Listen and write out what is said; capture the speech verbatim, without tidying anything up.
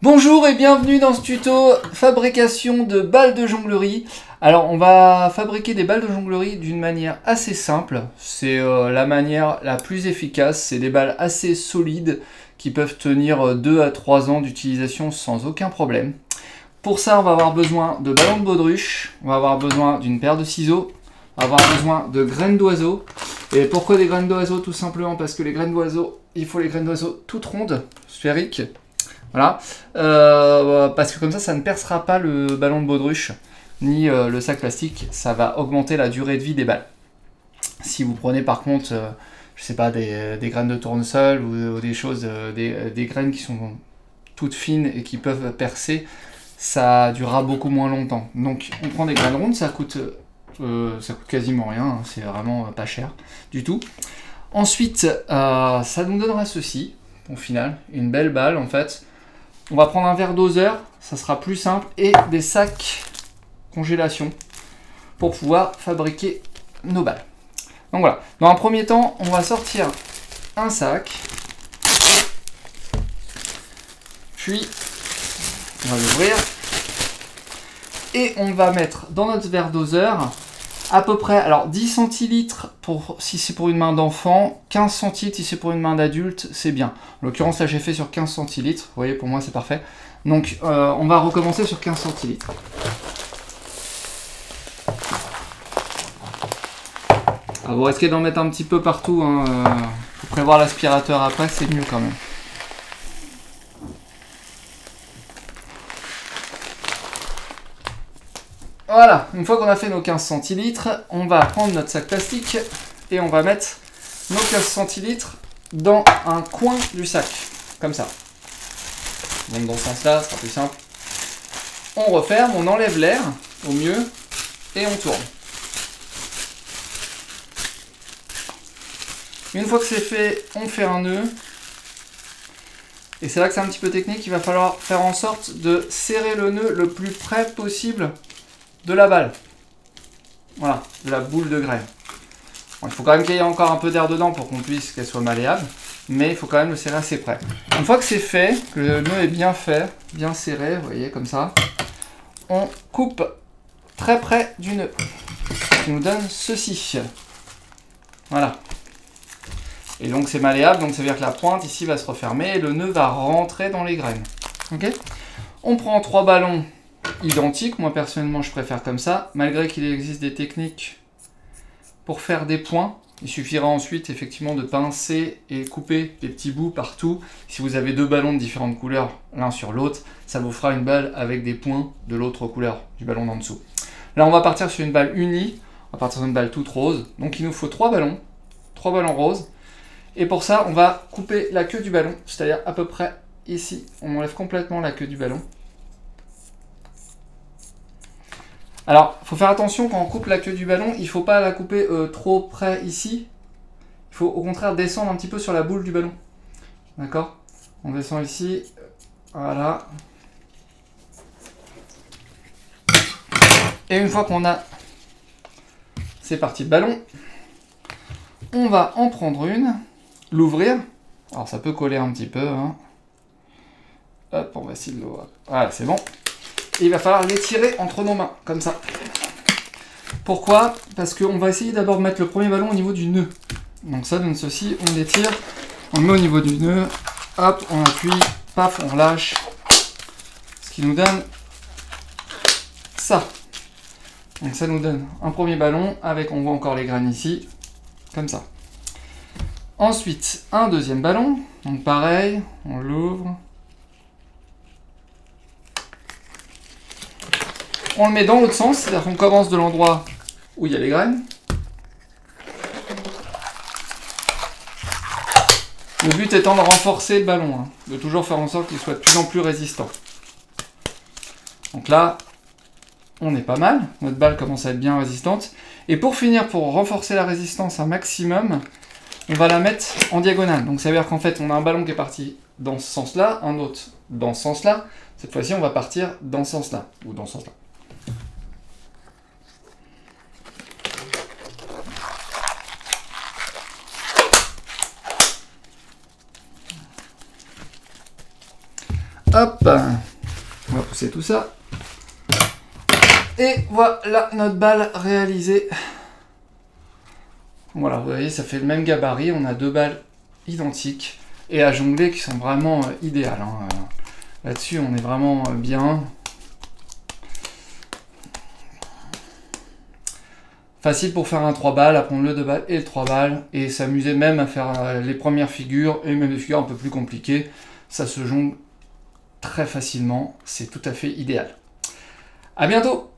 Bonjour et bienvenue dans ce tuto fabrication de balles de jonglerie. Alors on va fabriquer des balles de jonglerie d'une manière assez simple. C'est euh, la manière la plus efficace, c'est des balles assez solides qui peuvent tenir euh, deux à trois ans d'utilisation sans aucun problème. Pour ça on va avoir besoin de ballons de baudruche, on va avoir besoin d'une paire de ciseaux, on va avoir besoin de graines d'oiseaux. Et pourquoi des graines d'oiseaux? Tout simplement parce que les graines d'oiseaux, il faut les graines d'oiseaux toutes rondes, sphériques. Voilà, euh, parce que comme ça, ça ne percera pas le ballon de baudruche, ni euh, le sac plastique, ça va augmenter la durée de vie des balles. Si vous prenez par contre, euh, je sais pas, des, des graines de tournesol ou, ou des choses, euh, des, des graines qui sont toutes fines et qui peuvent percer, ça durera beaucoup moins longtemps. Donc on prend des graines rondes, ça coûte, euh, ça coûte quasiment rien, hein, c'est vraiment pas cher du tout. Ensuite, euh, ça nous donnera ceci, au final, une belle balle en fait. On va prendre un verre doseur, ça sera plus simple, et des sacs congélation pour pouvoir fabriquer nos balles. Donc voilà, dans un premier temps, on va sortir un sac, puis on va l'ouvrir, et on va mettre dans notre verre doseur à peu près, alors dix centilitres pour, si c'est pour une main d'enfant, quinze centilitres si c'est pour une main d'adulte, c'est bien. En l'occurrence, là j'ai fait sur quinze centilitres, vous voyez, pour moi c'est parfait. Donc euh, on va recommencer sur quinze centilitres. Ah, vous risquez d'en mettre un petit peu partout, hein. Faut prévoir l'aspirateur après, c'est mieux quand même. Voilà, une fois qu'on a fait nos quinze centilitres, on va prendre notre sac plastique et on va mettre nos quinze centilitres dans un coin du sac, comme ça. Donc dans ce sens-là, c'est plus simple. On referme, on enlève l'air au mieux et on tourne. Une fois que c'est fait, on fait un nœud. Et c'est là que c'est un petit peu technique, il va falloir faire en sorte de serrer le nœud le plus près possible de la balle, voilà, de la boule de grêle. Bon, il faut quand même qu'il y ait encore un peu d'air dedans pour qu'on puisse qu'elle soit malléable, mais il faut quand même le serrer assez près. Une fois que c'est fait, que le nœud est bien fait, bien serré, vous voyez, comme ça, on coupe très près du nœud, qui nous donne ceci. Voilà. Et donc c'est malléable, donc ça veut dire que la pointe ici va se refermer et le nœud va rentrer dans les graines. Ok, on prend trois ballons identique, moi personnellement je préfère comme ça, malgré qu'il existe des techniques pour faire des points. Il suffira ensuite effectivement de pincer et couper des petits bouts partout. Si vous avez deux ballons de différentes couleurs l'un sur l'autre, ça vous fera une balle avec des points de l'autre couleur du ballon d'en dessous. Là on va partir sur une balle unie, on va partir sur une balle toute rose, donc il nous faut trois ballons, trois ballons roses, et pour ça on va couper la queue du ballon, c'est-à-dire à peu près ici, on enlève complètement la queue du ballon. Alors, il faut faire attention quand on coupe la queue du ballon, il ne faut pas la couper euh, trop près ici. Il faut au contraire descendre un petit peu sur la boule du ballon. D'accord? On descend ici. Voilà. Et une fois qu'on a ces parties de ballon, on va en prendre une, l'ouvrir. Alors, ça peut coller un petit peu, hein. Hop, on va essayer de l'ouvrir. Voilà, c'est bon. Et il va falloir l'étirer entre nos mains, comme ça. Pourquoi? Parce qu'on va essayer d'abord de mettre le premier ballon au niveau du nœud. Donc ça donne ceci, on l'étire, on le met au niveau du nœud, hop, on appuie, paf, on relâche. Ce qui nous donne ça. Donc ça nous donne un premier ballon avec, on voit encore les graines ici, comme ça. Ensuite, un deuxième ballon, donc pareil, on l'ouvre. On le met dans l'autre sens, c'est-à-dire qu'on commence de l'endroit où il y a les graines. Le but étant de renforcer le ballon, hein, de toujours faire en sorte qu'il soit de plus en plus résistant. Donc là, on est pas mal, notre balle commence à être bien résistante. Et pour finir, pour renforcer la résistance un maximum, on va la mettre en diagonale. Donc ça veut dire qu'en fait, on a un ballon qui est parti dans ce sens-là, un autre dans ce sens-là. Cette fois-ci, on va partir dans ce sens-là, ou dans ce sens-là. Hop, on va pousser tout ça. Et voilà notre balle réalisée. Voilà, vous voyez, ça fait le même gabarit. On a deux balles identiques et à jongler qui sont vraiment euh, idéales. Hein. Là-dessus, on est vraiment euh, bien. Facile pour faire un trois balles, à prendre le deux balles et le trois balles et s'amuser même à faire euh, les premières figures et même des figures un peu plus compliquées. Ça se jongle très facilement. C'est tout à fait idéal. À bientôt!